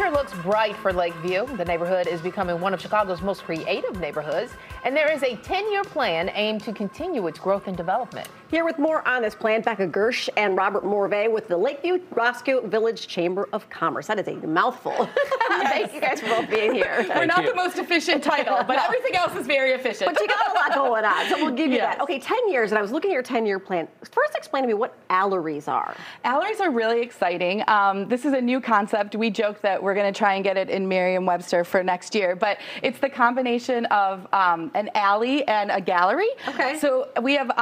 future looks bright for Lakeview. The neighborhood is becoming one of Chicago's most creative neighborhoods, and there is a 10-year plan aimed to continue its growth and development. Here with more on this plan, Becca Girsch and Robert Morvay with the Lakeview Roscoe Village Chamber of Commerce. That is a mouthful. Thank you guys for both being here. We're not the most efficient title, but everything else is very efficient. But you got a lot going on, so we'll give you that. Okay, 10 years, and I was looking at your 10-year plan. First, explain to me what Alleries are. Alleries are really exciting. This is a new concept. We joked that we're going to try and get it in Merriam-Webster for next year, but it's the combination of an alley and a gallery. Okay. So we have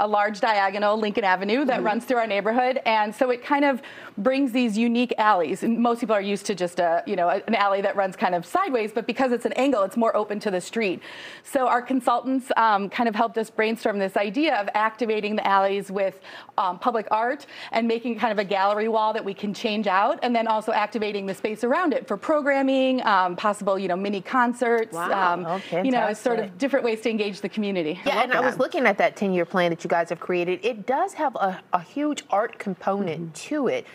a large diagonal, Lincoln Avenue, that runs through our neighborhood, and so it kind of brings these unique alleys. And most people are used to just a, you know, an alley that runs kind of sideways, but because it's an angle, it's more open to the street. So our consultants kind of helped us brainstorm this idea of activating the alleys with public art and making kind of a gallery wall that we can change out, and then also activating the space around it for programming, possible, you know, mini concerts, you know, sort of different ways to engage the community. Yeah, and I was looking at that 10-year plan that you guys have created. It does have a huge art component to it.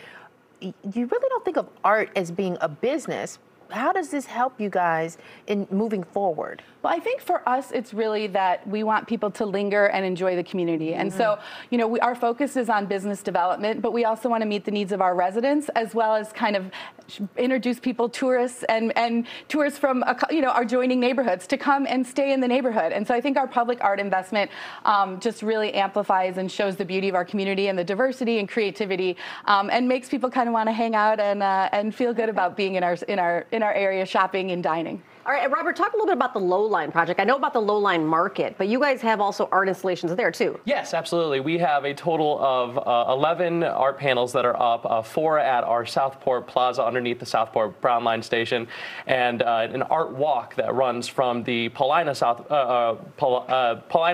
You really don't think of art as being a business. How does this help you guys in moving forward? Well, I think for us, it's really that we want people to linger and enjoy the community. And so, you know, our focus is on business development, but we also want to meet the needs of our residents, as well as kind of introduce people, tourists, and tourists from, you know, adjoining neighborhoods to come and stay in the neighborhood. And so I think our public art investment just really amplifies and shows the beauty of our community and the diversity and creativity, and makes people kind of want to hang out and feel good about being in our area, shopping and dining. All right, and Robert, talk a little bit about the Lowline project. I know about the Lowline Market, but you guys have also art installations there too. Yes, absolutely. We have a total of 11 art panels that are up, 4 at our Southport Plaza underneath the Southport Brown Line Station, and an art walk that runs from the Paulina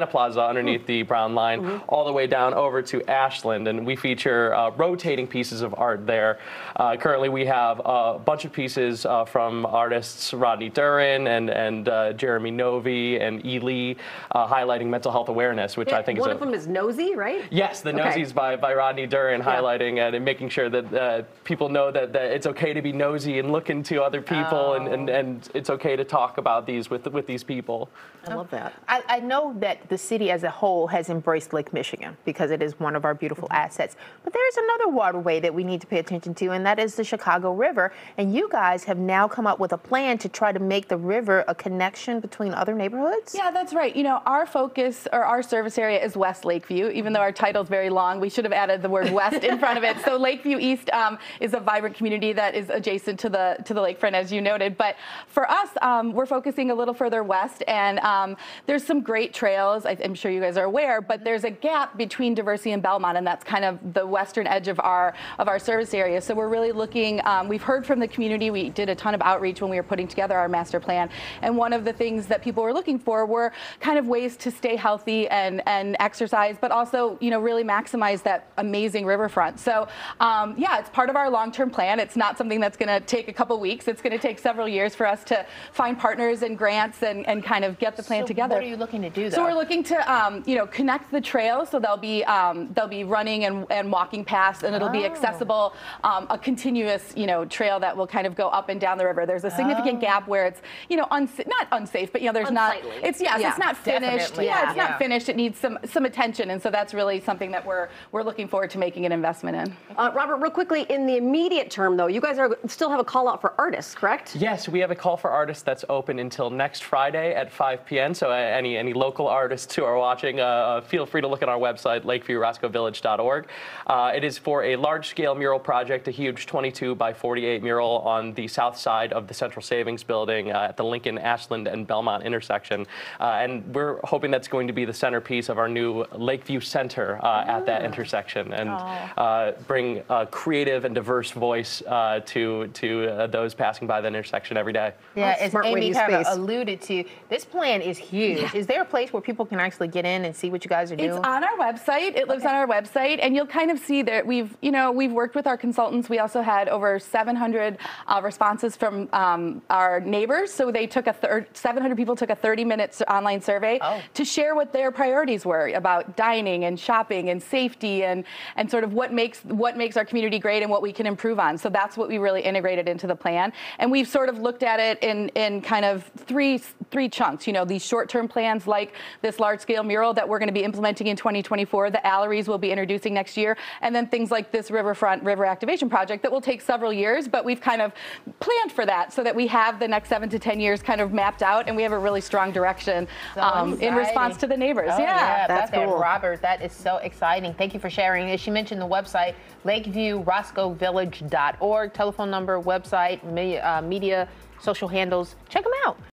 Plaza underneath the Brown Line all the way down over to Ashland, and we feature rotating pieces of art there. Currently, we have a bunch of pieces from artists Rodney Durin and Jeremy Novi and E. Lee, highlighting mental health awareness, which I think is one of them is Nosy, right? Yes, the Nosies by Rodney Durin, highlighting and making sure that people know that it's okay to be nosy and look into other people, and it's okay to talk about these with these people. I love that. I know that the city as a whole has embraced Lake Michigan because it is one of our beautiful assets, but there's another waterway that we need to pay attention to, and that is the Chicago River, and you guys have now come up with a plan to try to make the river a connection between other neighborhoods? Yeah, that's right. You know, our focus or our service area is West Lakeview. Even though our title's very long, we should have added the word West in front of it. So Lakeview East is a vibrant community that is adjacent to the lakefront, as you noted. But for us, we're focusing a little further west, and there's some great trails. I'm sure you guys are aware, but there's a gap between Diversey and Belmont, and that's kind of the western edge of our service area. So we're really looking. We've heard from the community. We did a ton of outreach when we were putting together our master plan, and one of the things that people were looking for were kind of ways to stay healthy and exercise, but also, you know, really maximize that amazing riverfront. So yeah, it's part of our long-term plan. It's not something that's going to take a couple weeks. It's going to take several years for us to find partners and grants and kind of get the plan together. What are you looking to do, though? So we're looking to you know, connect the trails, so they'll be running and walking paths, and it'll be accessible, a continuous, you know, trail that will kind of go up and down the river. There's a significant gap where it's, you know, not unsafe, but, you know, there's not, it's, yeah, it's not finished. Yeah, it's not finished. It needs some attention, and so that's really something that we're looking forward to making an investment in. Robert, real quickly, in the immediate term, though, you guys still have a call out for artists, correct? Yes, we have a call for artists that's open until next Friday at 5 p.m., so any local artists who are watching, feel free to look at our website, LakeviewRoscoeVillage.org. It is for a large-scale mural project, a huge 22 by 48 mural on the south side of the Central Savings Building, at the Lincoln, Ashland, and Belmont intersection. And we're hoping that's going to be the centerpiece of our new Lakeview Center at that intersection, and bring a creative and diverse voice to those passing by that intersection every day. Yeah, as Amy kind of alluded to, this plan is huge. Yeah. Is there a place where people can actually get in and see what you guys are doing? It's on our website. It lives on our website, and you'll kind of see that we've worked with our consultants. We also had over 700 responses from our neighbors years. So they took 700 people took a 30-minute online survey to share what their priorities were about dining and shopping and safety and sort of what makes our community great and what we can improve on. So that's what we really integrated into the plan. And we've sort of looked at it in kind of three chunks, you know, these short-term plans like this large-scale mural that we're going to be implementing in 2024, the alleries we'll be introducing next year, and then things like this riverfront river activation project that will take several years, but we've kind of planned for that so that we have the next 7 to 10 years kind of mapped out, and we have a really strong direction in response to the neighbors. Yeah, that's cool. Robert, that is so exciting. Thank you for sharing. As she mentioned, the website, LakeviewRoscoeVillage.org, telephone number, website, media, social handles. Check them out.